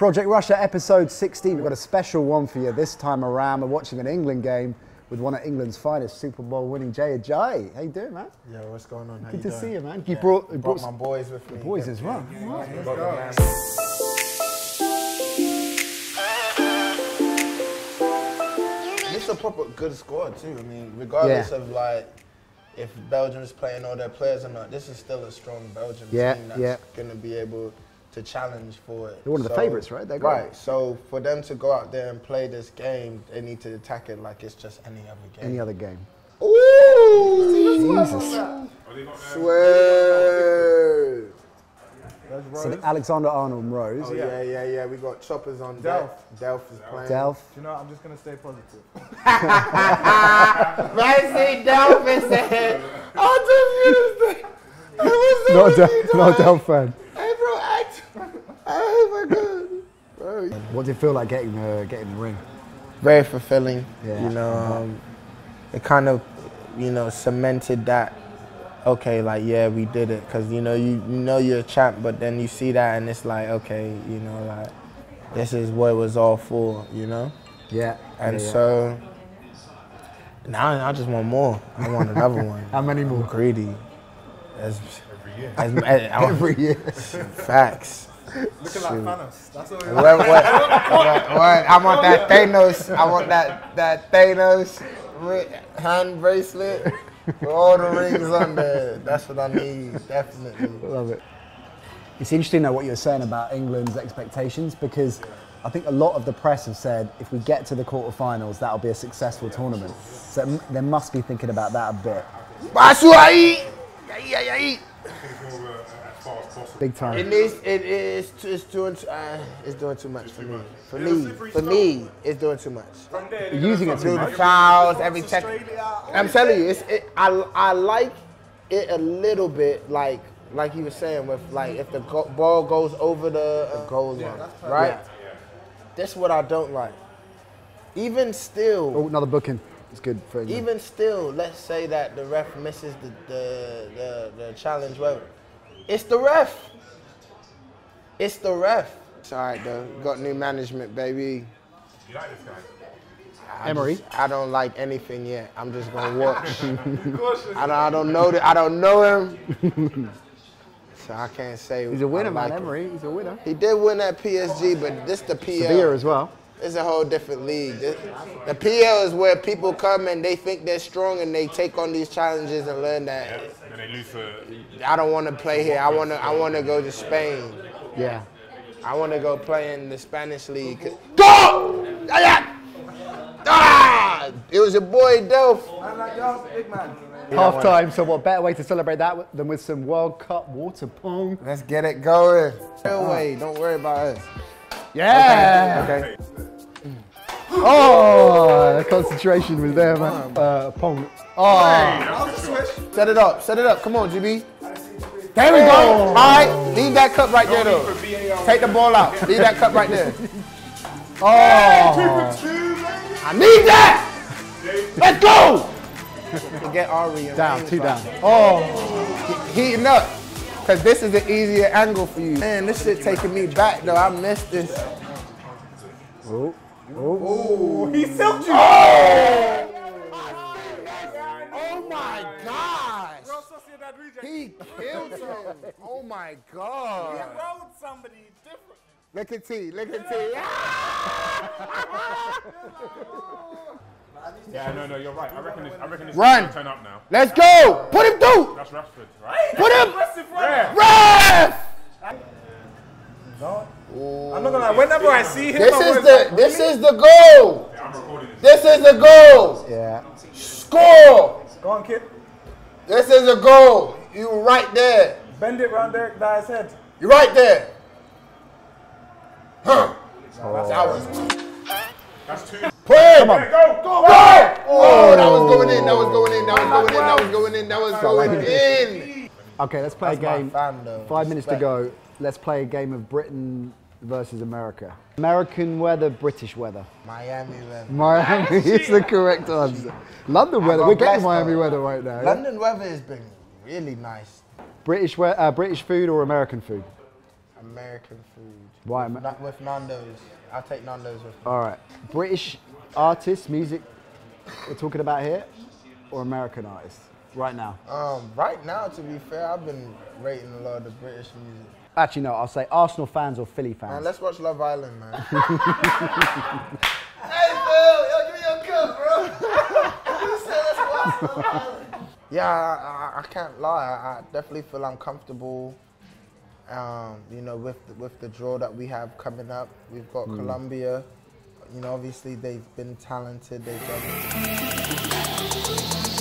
Project Russia episode 16. We've got a special one for you this time around. We're watching an England game with one of England's finest Super Bowl winning Jay Ajayi. How you doing, man? Yeah, what's going on? Good to see you, man. You brought my boys with me. The boys as well. Yeah, right. Let's go, man. A proper good squad too. I mean, regardless of like if Belgium is playing all their players or not, this is still a strong Belgium team that's gonna be able to challenge for it. They're one of the favorites, right? Right. So for them to go out there and play this game, they need to attack it like it's just any other game. Any other game. Ooh, Jesus! Swear. So Alexander Arnold rose. Oh, yeah. We got choppers on Delph. Delph is playing. Delph. Do you know what? I'm just going to stay positive. I see Delph and said, I just used it. Not Delph fan. Hey, bro, act. Oh, my God. Bro. What did it feel like getting the ring? Very fulfilling. Yeah. You know, it kind of, you know, cemented that. Okay, like, yeah, we did it, because, you know you're a champ, but then you see that and it's like, okay, you know, like, this is what it was all for, you know? Yeah. And so, now I just want more. I want another one. How many more? I'm greedy. Every year. Facts. Looking like Thanos. That's what we want. What? I want that Thanos. I want that Thanos hand bracelet. With all the rings on there, that's what I need, definitely. Love it. It's interesting though what you're saying about England's expectations, because I think a lot of the press have said if we get to the quarterfinals, that'll be a successful tournament. So they must be thinking about that a bit. Big time. It's doing too much for me. For me, it's doing too much. Using it too much. Fouls, every tech. I'm telling you, I like it a little bit, like you were saying, with like if the ball goes over the goal line, right? Yeah. That's what I don't like. Even still. Oh, another booking. It's good for you. Even still, let's say that the ref misses the challenge. Well, it's the ref. It's the ref. It's all right, though. Got new management, baby. You like this guy? Emery. I don't like anything yet. I'm just gonna watch. I don't know him. So I can't say. He's a winner, man. Like Emery. He's a winner. He did win at PSG, but this the PL. Sevilla as well. It's a whole different league. The PL is where people come and they think they're strong and they take on these challenges and learn that. And they lose for. I don't want to play here. I want to go to Spain. Yeah. I want to go play in the Spanish league. Go! Ah! It was your boy Delph. I like Delph, big man. Half time. So what better way to celebrate that than with some World Cup water pong? Let's get it going. Way. Don't worry about us. Yeah. Okay. Oh, the concentration was there, man. Pong. Oh. Set it up. Come on, GB. There we go. All right, leave that cup right there, though. Take the ball out. Leave that cup right there. Oh. I need that. Let's go. Get Ari. Down, two down. Oh. Heating up. Because this is an easier angle for you. Man, this shit taking me back, though. I missed this. Oh. Oh, he silked you! Oh my gosh! He killed him! Oh my God! He rode somebody different. Look at T. Yeah, no, you're right. I reckon this is turn up now. Let's go! Put him through! That's Rashford, right? Put him! Ref! No. I'm not gonna lie, whenever I see him, this is the goal. Yeah, I'm recording this. This is the goal. Yeah. Score. Go on, kid. This is the goal. You right there. Bend it round Derek Dyer's head. You right there. Huh. Oh. That was. That's two. Play. Come on. Go. Oh, that was going in. Okay, let's play a game. 5 minutes to go. Let's play a game of Britain versus America. American weather, British weather. Miami weather. Miami is the correct answer. London weather. We're getting Miami weather right now. London weather has been really nice. British food or American food? American food. Why, man? With Nando's. I'll take Nando's with you. All right. British artists, music we're talking about here, or American artists right now? Right now, to be fair, I've been rating a lot of the British music. Actually, no, I'll say Arsenal fans or Philly fans. Man, let's watch Love Island, man. Hey, Phil, yo, give me your cup, bro. You said let's watch Love Island. Yeah, I can't lie. I definitely feel I'm comfortable. You know, with the draw that we have coming up, we've got Colombia. You know, obviously they've been talented. They've done.